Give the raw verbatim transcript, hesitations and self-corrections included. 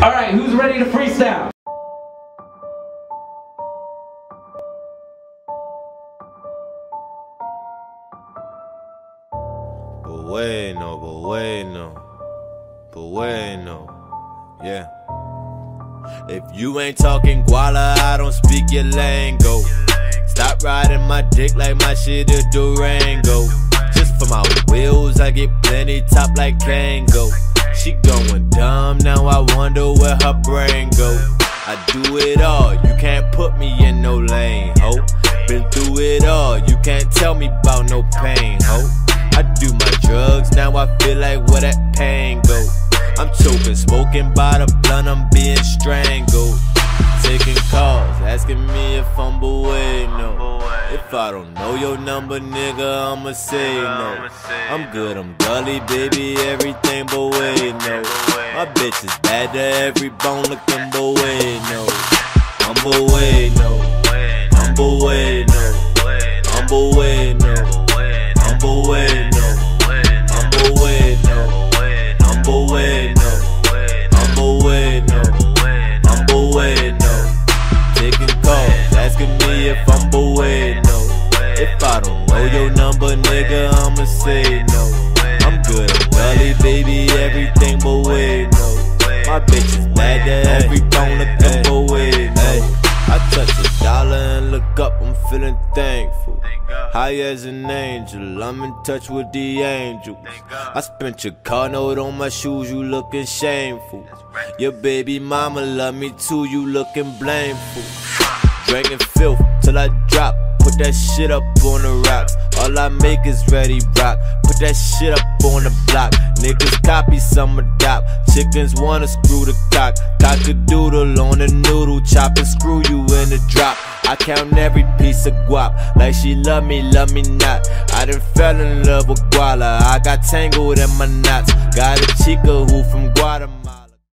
Alright, who's ready to freestyle? Bueno, bueno, bueno, yeah. If you ain't talking guala, I don't speak your lingo. Stop riding my dick like my shit a Durango. Just for my wheels, I get plenty top like Kango. She going dumb, now I wonder where her brain go. I do it all, you can't put me in no lane, ho. Been through it all, you can't tell me about no pain, ho. I do my drugs, now I feel like where that pain go. I'm choking, smoking by the blunt, I'm being strangled. Taking calls, asking me if I'm bueno. If I don't know your number, nigga, I'ma say no. I'm good, I'm gully, baby, everything bueno. My bitch is bad to every bone, looking bueno. I'm bueno, I'm bueno, I'm bueno, I'm bueno, I'm bueno, I'm bueno, I'm bueno, I'm bueno. Taking calls, asking me if I'm bueno. If I don't know your number, nigga, I'ma say no. I'm good, I'm gully, baby, everything bueno. My bitch is bad to every bone, looking bueno. I touch a dollar and look up, I'm feeling thankful. High as an angel, I'm in touch with the angels. I spent your car note on my shoes, you looking shameful. Your baby mama love me too, you looking blameful. Drinking filth till I drop, put that shit up on the rocks. All I make is ready rock, put that shit up on the block. Niggas copy, some adopt, chickens wanna screw the cock. Cock a doodle on a noodle, chop and screw you in the drop. I count every piece of guap, like she love me, love me not. I done fell in love with guala, I got tangled in my knots. Got a chica who from Guatemala.